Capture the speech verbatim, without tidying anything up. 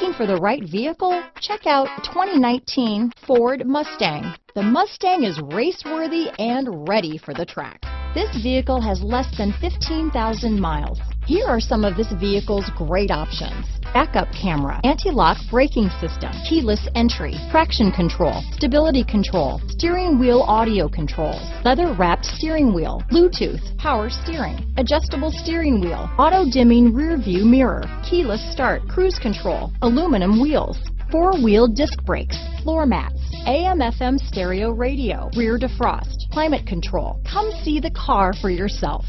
Looking for the right vehicle? Check out twenty nineteen Ford Mustang. The Mustang is race-worthy and ready for the track. This vehicle has less than fifteen thousand miles. Here are some of this vehicle's great options: backup camera, anti-lock braking system, keyless entry, traction control, stability control, steering wheel audio controls, leather-wrapped steering wheel, Bluetooth, power steering, adjustable steering wheel, auto-dimming rear-view mirror, keyless start, cruise control, aluminum wheels, four-wheel disc brakes, floor mats, A M F M stereo radio, rear defrost, climate control. Come see the car for yourself.